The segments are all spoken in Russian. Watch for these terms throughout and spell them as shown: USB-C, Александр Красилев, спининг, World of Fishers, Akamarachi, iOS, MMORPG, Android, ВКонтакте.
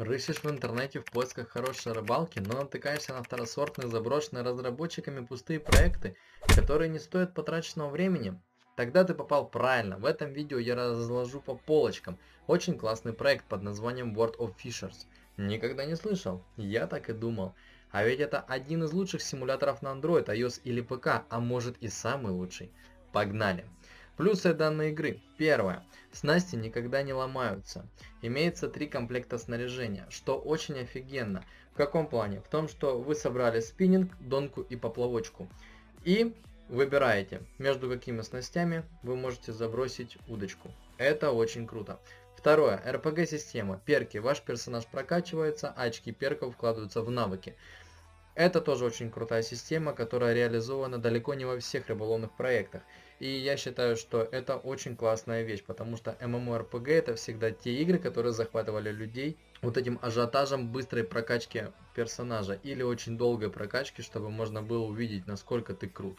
Рыщешь в интернете в поисках хорошей рыбалки, но натыкаешься на второсортные, заброшенные разработчиками пустые проекты, которые не стоят потраченного времени? Тогда ты попал правильно. В этом видео я разложу по полочкам очень классный проект под названием World of Fishers. Никогда не слышал? Я так и думал. А ведь это один из лучших симуляторов на Android, iOS или ПК, а может и самый лучший. Погнали! Плюсы данной игры. Первое. Снасти никогда не ломаются. Имеется 3 комплекта снаряжения, что очень офигенно. В каком плане? В том, что вы собрали спиннинг, донку и поплавочку. И выбираете, между какими снастями вы можете забросить удочку. Это очень круто. Второе. РПГ-система. Перки. Ваш персонаж прокачивается, а очки перков вкладываются в навыки. Это тоже очень крутая система, которая реализована далеко не во всех рыболовных проектах. И я считаю, что это очень классная вещь, потому что MMORPG это всегда те игры, которые захватывали людей вот этим ажиотажем быстрой прокачки персонажа или очень долгой прокачки, чтобы можно было увидеть, насколько ты крут.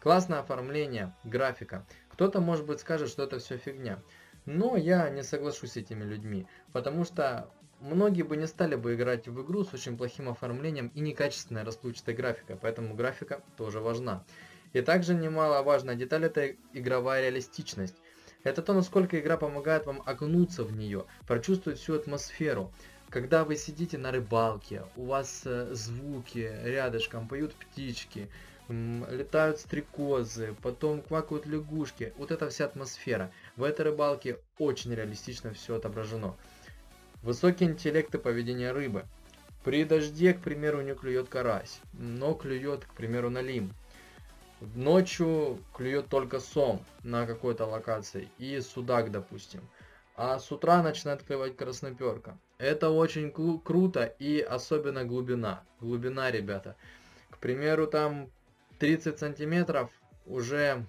Классное оформление, графика. Кто-то, может быть, скажет, что это все фигня. Но я не соглашусь с этими людьми, потому что многие бы не стали бы играть в игру с очень плохим оформлением и некачественной расплывчатой графикой, поэтому графика тоже важна. И также немаловажная деталь – это игровая реалистичность. Это то, насколько игра помогает вам окунуться в нее, прочувствовать всю атмосферу. Когда вы сидите на рыбалке, у вас звуки рядышком, поют птички, летают стрекозы, потом квакают лягушки. Вот эта вся атмосфера. В этой рыбалке очень реалистично все отображено. Высокий интеллект и поведение рыбы. При дожде, к примеру, не клюет карась, но клюет, к примеру, налим. Ночью клюет только сом на какой-то локации и судак, допустим. А с утра начинает клевать красноперка. Это очень круто и особенно глубина. Глубина, ребята. К примеру, там 30 сантиметров уже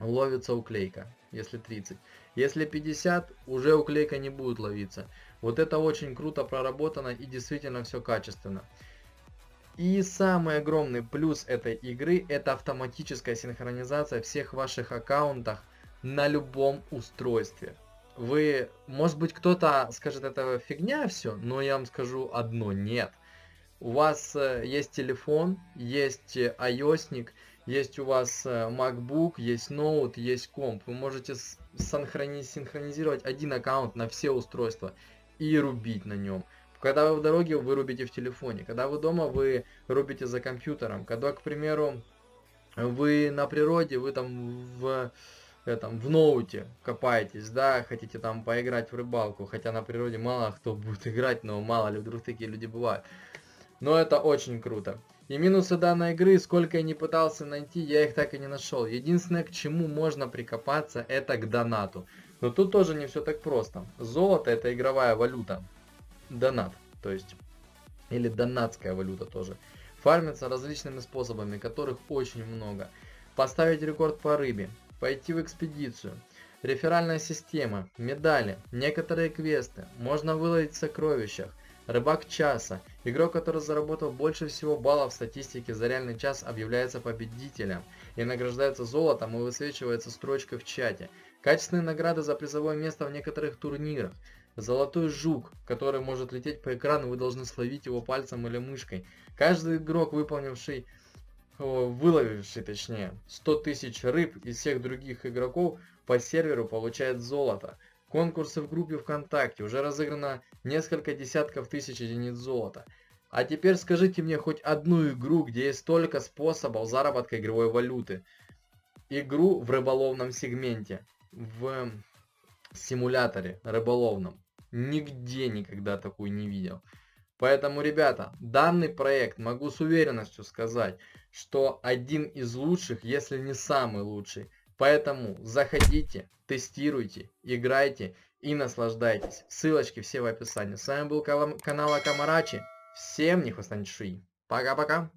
ловится уклейка, если 30. Если 50, уже уклейка не будет ловиться. Вот это очень круто проработано и действительно все качественно. И самый огромный плюс этой игры это автоматическая синхронизация всех ваших аккаунтов на любом устройстве. Вы, может быть, кто-то скажет, это фигня все, но я вам скажу одно, нет. У вас есть телефон, есть iOSник, есть у вас MacBook, есть ноут, есть комп. Вы можете синхронизировать один аккаунт на все устройства и рубить на нем. Когда вы в дороге, вы рубите в телефоне. Когда вы дома, вы рубите за компьютером. Когда, к примеру, вы на природе, вы там в ноуте копаетесь, да, хотите там поиграть в рыбалку. Хотя на природе мало кто будет играть, но мало ли, вдруг такие люди бывают. Но это очень круто. И минусы данной игры, сколько я не пытался найти, я их так и не нашел. Единственное, к чему можно прикопаться, это к донату. Но тут тоже не все так просто. Золото это игровая валюта. Донат, то есть, или донатская валюта тоже. Фармится различными способами, которых очень много. Поставить рекорд по рыбе, пойти в экспедицию, реферальная система, медали, некоторые квесты, можно выловить в сокровищах, рыбак часа, игрок, который заработал больше всего баллов в статистике за реальный час, объявляется победителем и награждается золотом и высвечивается строчкой в чате. Качественные награды за призовое место в некоторых турнирах. Золотой жук, который может лететь по экрану, вы должны словить его пальцем или мышкой. Каждый игрок, выловивший 100 тысяч рыб из всех других игроков по серверу, получает золото. Конкурсы в группе ВКонтакте. Уже разыграно несколько десятков тысяч единиц золота. А теперь скажите мне хоть одну игру, где есть столько способов заработка игровой валюты. Игру в рыболовном сегменте. В симуляторе рыболовном. Нигде никогда такую не видел. Поэтому, ребята, данный проект, могу с уверенностью сказать, что один из лучших, если не самый лучший. Поэтому заходите, тестируйте, играйте и наслаждайтесь. Ссылочки все в описании. С вами был канал Акамарачи. Всем не хвостаньши. Пока-пока.